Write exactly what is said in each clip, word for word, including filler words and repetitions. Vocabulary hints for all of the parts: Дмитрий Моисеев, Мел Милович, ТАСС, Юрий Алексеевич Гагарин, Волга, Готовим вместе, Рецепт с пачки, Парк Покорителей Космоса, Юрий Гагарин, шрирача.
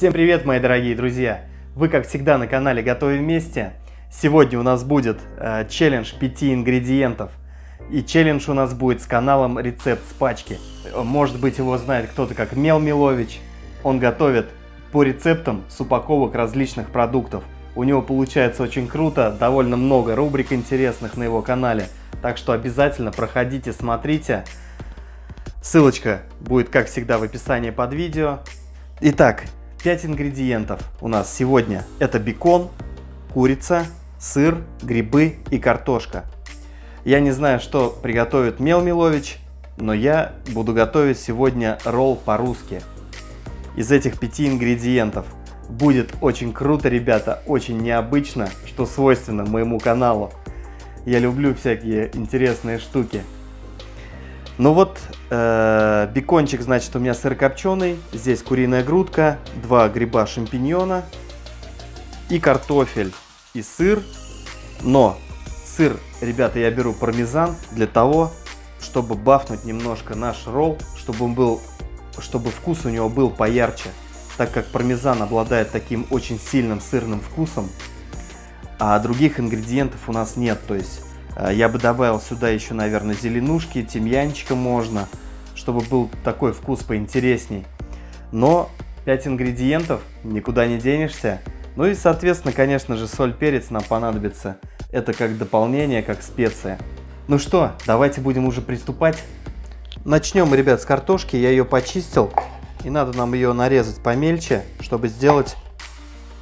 Всем привет, мои дорогие друзья! Вы, как всегда, на канале Готовим вместе. Сегодня у нас будет э, челлендж пяти ингредиентов. И челлендж у нас будет с каналом «Рецепт с пачки». Может быть, его знает кто-то как Мел Милович. Он готовит по рецептам с упаковок различных продуктов. У него получается очень круто, довольно много рубрик интересных на его канале. Так что обязательно проходите, смотрите. Ссылочка будет, как всегда, в описании под видео. Итак, пять ингредиентов у нас сегодня. Это бекон, курица, сыр, грибы и картошка. Я не знаю, что приготовит Мел Милович, но я буду готовить сегодня ролл по-русски. Из этих пяти ингредиентов будет очень круто, ребята, очень необычно, что свойственно моему каналу. Я люблю всякие интересные штуки. Ну вот, э, бекончик, значит, у меня сырокопченый, здесь куриная грудка, два гриба шампиньона и картофель, и сыр. Но сыр, ребята, я беру пармезан для того, чтобы бафнуть немножко наш ролл, чтобы он был, чтобы вкус у него был поярче, так как пармезан обладает таким очень сильным сырным вкусом, а других ингредиентов у нас нет, то есть... Я бы добавил сюда еще, наверное, зеленушки, тимьянчика можно, чтобы был такой вкус поинтересней. Но пять ингредиентов, никуда не денешься. Ну и, соответственно, конечно же, соль, перец нам понадобится. Это как дополнение, как специя. Ну что, давайте будем уже приступать. Начнем, ребят, с картошки. Я ее почистил. И надо нам ее нарезать помельче, чтобы сделать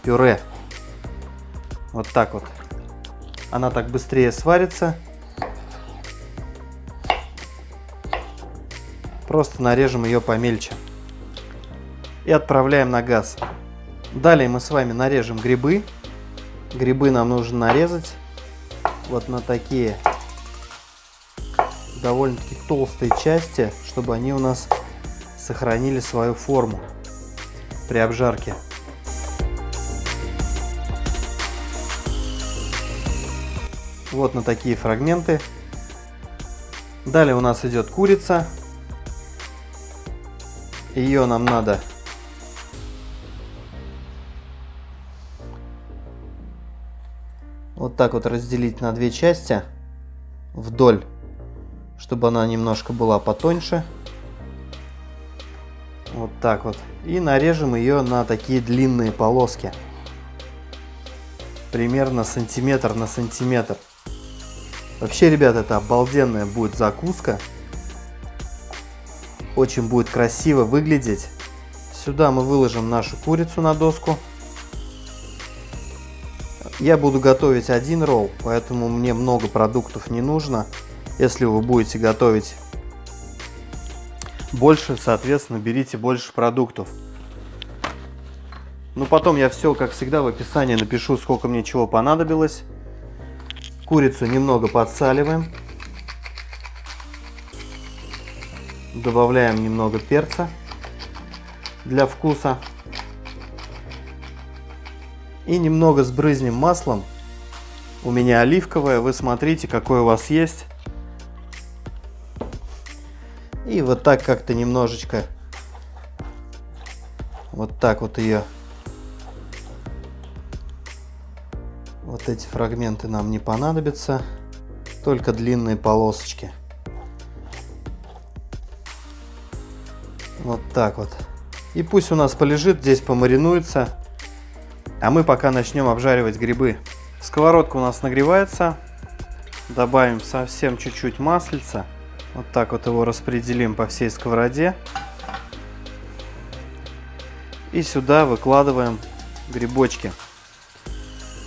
пюре. Вот так вот. Она так быстрее сварится. Просто нарежем ее помельче. И отправляем на газ. Далее мы с вами нарежем грибы. Грибы нам нужно нарезать вот на такие довольно-таки толстые части, чтобы они у нас сохранили свою форму при обжарке. Вот на такие фрагменты. Далее у нас идет курица. Ее нам надо вот так вот разделить на две части вдоль, чтобы она немножко была потоньше. Вот так вот. И нарежем ее на такие длинные полоски. Примерно сантиметр на сантиметр. Вообще, ребята, это обалденная будет закуска. Очень будет красиво выглядеть. Сюда мы выложим нашу курицу на доску. Я буду готовить один ролл, поэтому мне много продуктов не нужно. Если вы будете готовить больше, соответственно, берите больше продуктов. Ну, потом я все, как всегда, в описании напишу, сколько мне чего понадобилось. Курицу немного подсаливаем, добавляем немного перца для вкуса и немного сбрызнем маслом. У меня оливковое, вы смотрите, какое у вас есть. И вот так как-то немножечко, вот так вот ее. Вот эти фрагменты нам не понадобятся, только длинные полосочки. Вот так вот. И пусть у нас полежит, здесь помаринуется, а мы пока начнем обжаривать грибы. Сковородка у нас нагревается, добавим совсем чуть-чуть маслица. Вот так вот его распределим по всей сковороде. И сюда выкладываем грибочки.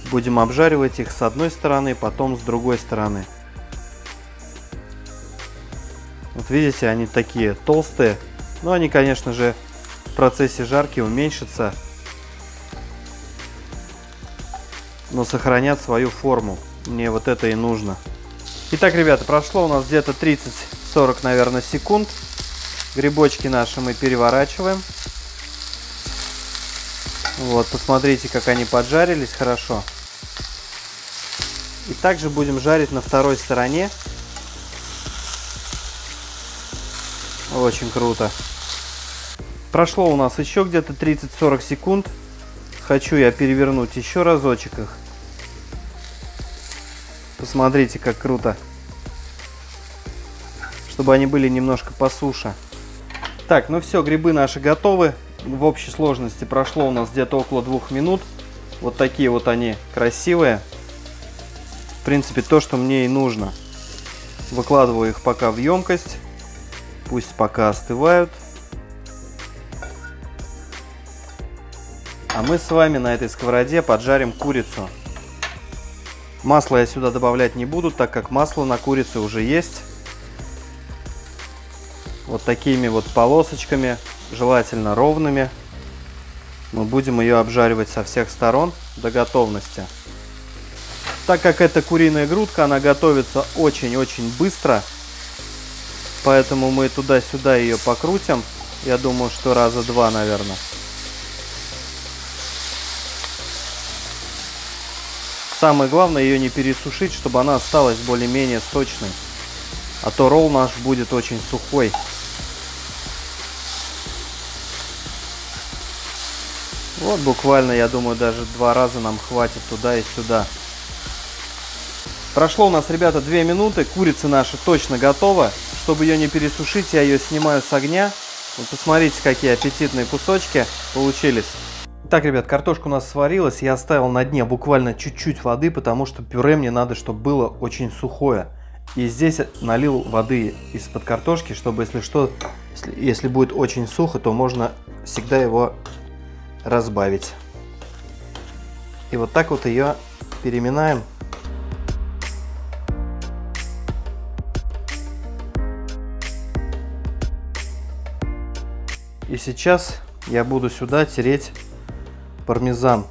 Будем обжаривать их с одной стороны, потом с другой стороны. Вот видите, они такие толстые, но они, конечно же, в процессе жарки уменьшатся, но сохранят свою форму. Мне вот это и нужно. Итак, ребята, прошло у нас где-то тридцать-сорок, наверное, секунд. Грибочки наши мы переворачиваем. Вот, посмотрите, как они поджарились хорошо. И также будем жарить на второй стороне. Очень круто. Прошло у нас еще где-то тридцать-сорок секунд. Хочу я перевернуть еще разочек их. Посмотрите, как круто. Чтобы они были немножко посуше. Так, ну все, грибы наши готовы. В общей сложности прошло у нас где-то около двух минут. Вот такие вот они красивые. В принципе, то, что мне и нужно. Выкладываю их пока в емкость. Пусть пока остывают. А мы с вами на этой сковороде поджарим курицу. Масло я сюда добавлять не буду, так как масло на курице уже есть. Вот такими вот полосочками, желательно ровными. Мы будем ее обжаривать со всех сторон до готовности. Так как это куриная грудка, она готовится очень-очень быстро. Поэтому мы туда-сюда ее покрутим. Я думаю, что раза два, наверное. Самое главное ее не пересушить, чтобы она осталась более-менее сочной. А то ролл наш будет очень сухой. Вот буквально, я думаю, даже два раза нам хватит туда и сюда. Прошло у нас, ребята, две минуты. Курица наша точно готова. Чтобы ее не пересушить, я ее снимаю с огня. Вот посмотрите, какие аппетитные кусочки получились. Так, ребят, картошка у нас сварилась, я оставил на дне буквально чуть-чуть воды, потому что пюре мне надо, чтобы было очень сухое. И здесь налил воды из-под картошки, чтобы, если что, если будет очень сухо, то можно всегда его разбавить. И вот так вот ее переминаем. И сейчас я буду сюда тереть пармезан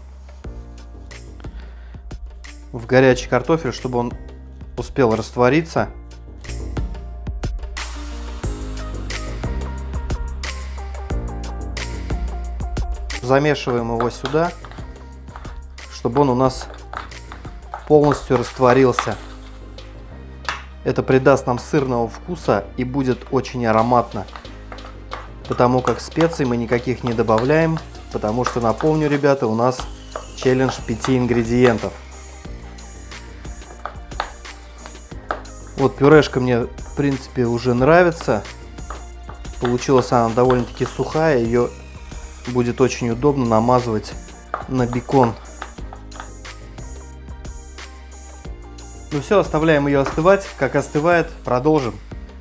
в горячий картофель, чтобы он успел раствориться. Замешиваем его сюда, чтобы он у нас полностью растворился. Это придаст нам сырного вкуса и будет очень ароматно, потому как специй мы никаких не добавляем. Потому что, напомню, ребята, у нас челлендж пяти ингредиентов. Вот пюрешка мне, в принципе, уже нравится. Получилась она довольно-таки сухая. Ее будет очень удобно намазывать на бекон. Ну все, оставляем ее остывать. Как остывает, продолжим.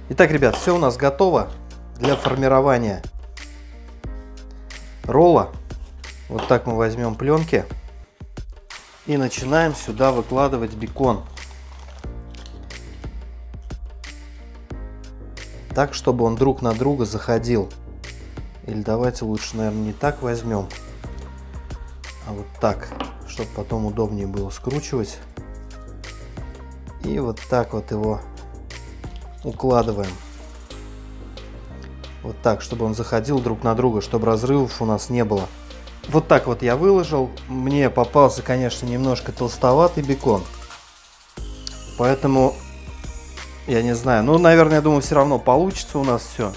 Итак, ребят, все у нас готово для формирования ролла. Вот так мы возьмем пленки и начинаем сюда выкладывать бекон. Так, чтобы он друг на друга заходил. Или давайте лучше, наверное, не так возьмем, а вот так, чтобы потом удобнее было скручивать. И вот так вот его укладываем. Вот так, чтобы он заходил друг на друга, чтобы разрывов у нас не было. Вот так вот я выложил. Мне попался, конечно, немножко толстоватый бекон. Поэтому, я не знаю, ну, наверное, я думаю, все равно получится у нас все.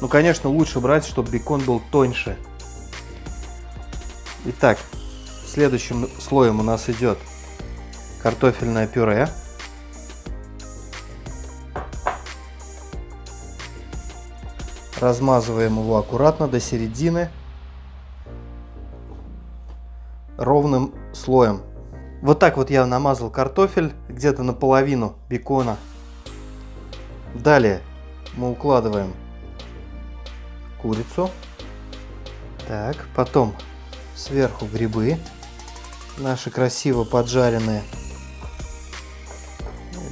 Ну, конечно, лучше брать, чтобы бекон был тоньше. Итак, следующим слоем у нас идет картофельное пюре. Размазываем его аккуратно до середины, ровным слоем. Вот так вот я намазал картофель, где-то наполовину бекона. Далее мы укладываем курицу. Так, потом сверху грибы, наши красиво поджаренные.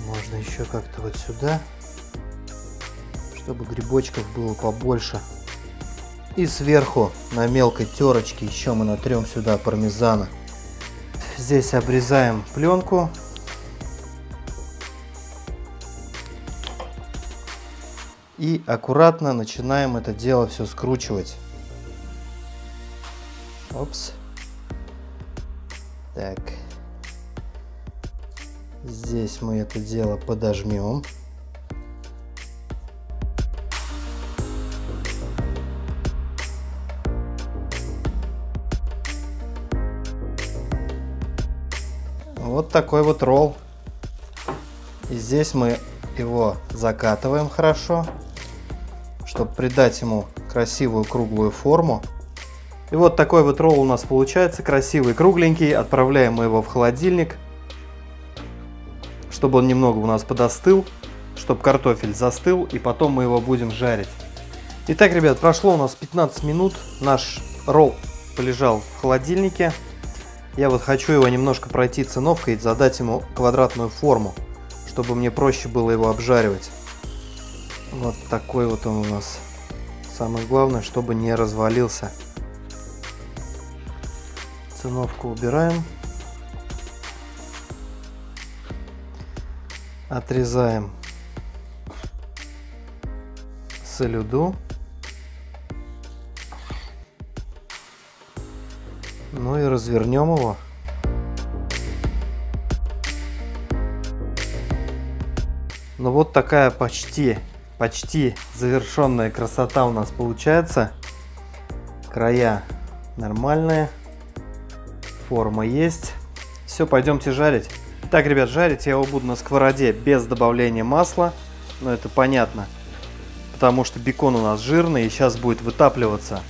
Можно еще как-то вот сюда, чтобы грибочков было побольше. И сверху на мелкой терочке еще мы натрем сюда пармезана. Здесь обрезаем пленку. И аккуратно начинаем это дело все скручивать. Опс. Так. Здесь мы это дело подожмем. вот такой вот ролл. И здесь мы его закатываем хорошо, чтобы придать ему красивую круглую форму. И вот такой вот ролл у нас получается, красивый, кругленький. Отправляем мы его в холодильник, чтобы он немного у нас подостыл, чтобы картофель застыл, и потом мы его будем жарить. Итак, ребят, прошло у нас пятнадцать минут, наш ролл полежал в холодильнике. Я вот хочу его немножко пройти циновкой и задать ему квадратную форму, чтобы мне проще было его обжаривать. Вот такой вот он у нас. Самое главное, чтобы не развалился. Циновку убираем. Отрезаем салюду. Ну и развернем его. Ну вот такая почти, почти завершенная красота у нас получается. Края нормальные, форма есть. Все, пойдемте жарить. Так, ребят, жарить я его буду на сковороде без добавления масла. Но это понятно, потому что бекон у нас жирный и сейчас будет вытапливаться.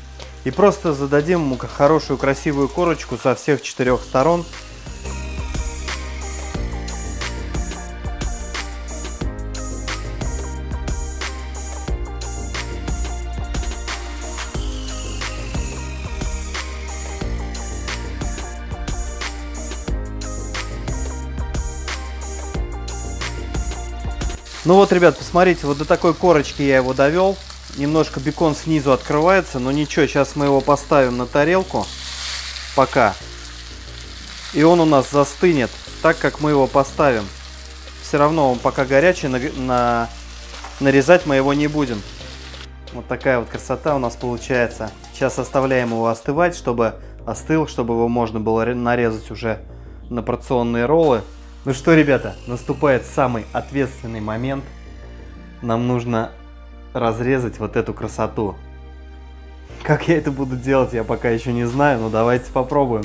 И просто зададим ему хорошую красивую корочку со всех четырех сторон. Ну вот, ребят, посмотрите, вот до такой корочки я его довел. Немножко бекон снизу открывается, но ничего, сейчас мы его поставим на тарелку, пока. И он у нас застынет, так как мы его поставим. Все равно он пока горячий, на, на, нарезать мы его не будем. Вот такая вот красота у нас получается. Сейчас оставляем его остывать, чтобы остыл, чтобы его можно было нарезать уже на порционные роллы. Ну что, ребята, наступает самый ответственный момент. Нам нужно разрезать вот эту красоту. Как я это буду делать, я пока еще не знаю, но давайте попробуем.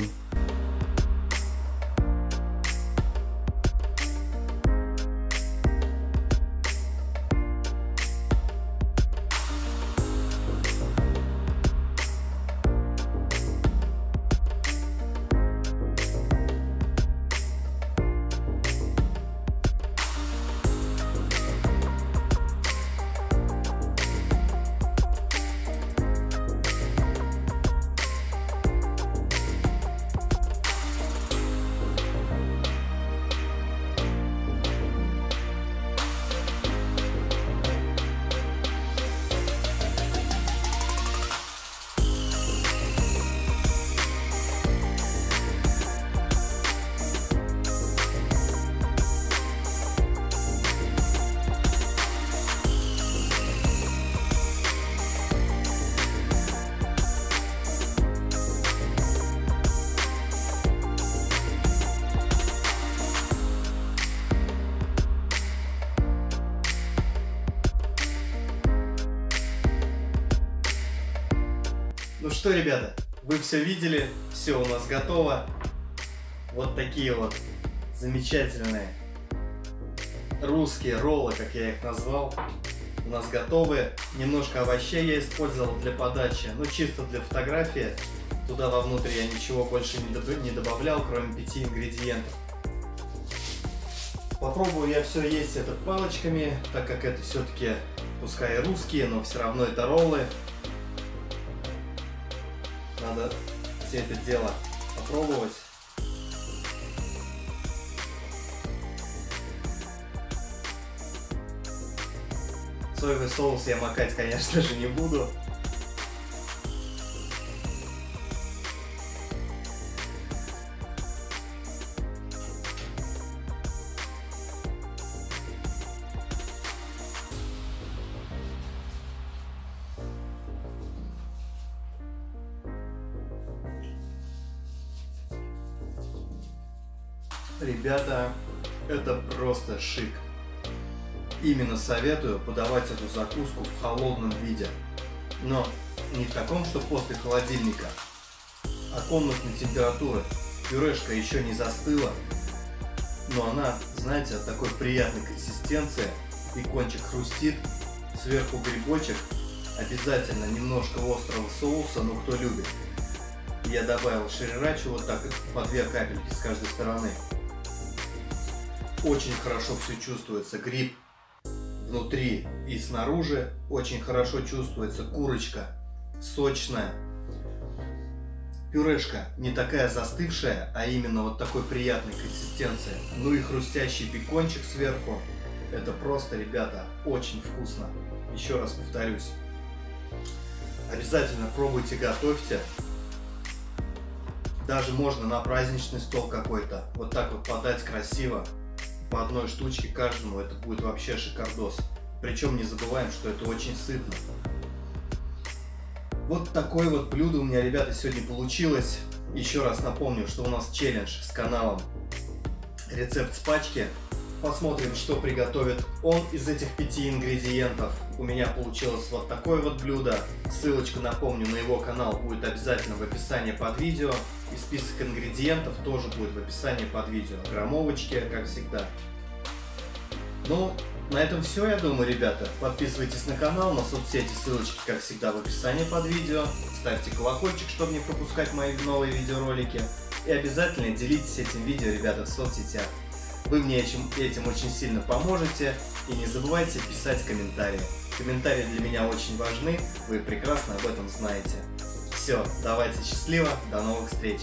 Ну что, ребята, вы все видели, все у нас готово. Вот такие вот замечательные русские роллы, как я их назвал, у нас готовы. Немножко овощей я использовал для подачи, ну чисто для фотографии. Туда вовнутрь я ничего больше не добавлял, кроме пяти ингредиентов. Попробую я все есть это палочками, так как это все-таки, пускай и русские, но все равно это роллы. Надо все это дело попробовать. Соевый соус я макать, конечно же, не буду. Ребята, это просто шик. Именно советую подавать эту закуску в холодном виде. Но не в таком, что после холодильника, а комнатной температуры. Пюрешка еще не застыла. но она, знаете, от такой приятной консистенции, и кончик хрустит, сверху грибочек, обязательно немножко острого соуса, ну кто любит. Я добавил шрирачу, вот так по две капельки с каждой стороны. Очень хорошо все чувствуется, гриб внутри и снаружи, очень хорошо чувствуется курочка, сочная. Пюрешка не такая застывшая, а именно вот такой приятной консистенции. Ну и хрустящий бекончик сверху. Это просто, ребята, очень вкусно. Еще раз повторюсь. Обязательно пробуйте, готовьте. Даже можно на праздничный стол какой-то. Вот так вот подать красиво. По одной штучке каждому. Это будет вообще шикардос. Причем не забываем, что это очень сытно. Вот такое вот блюдо у меня, ребята, сегодня получилось. Еще раз напомню, что у нас челлендж с каналом «Рецепт с пачки». Посмотрим, что приготовит он из этих пяти ингредиентов. У меня получилось вот такое вот блюдо. Ссылочка, напомню, на его канал будет обязательно в описании под видео. И список ингредиентов тоже будет в описании под видео. Граммовочки, как всегда. Ну, на этом все, я думаю, ребята. Подписывайтесь на канал, на соцсети, ссылочки, как всегда, в описании под видео. Ставьте колокольчик, чтобы не пропускать мои новые видеоролики. И обязательно делитесь этим видео, ребята, в соцсетях. Вы мне этим, этим очень сильно поможете. И не забывайте писать комментарии. Комментарии для меня очень важны, вы прекрасно об этом знаете. Все, давайте счастливо, до новых встреч!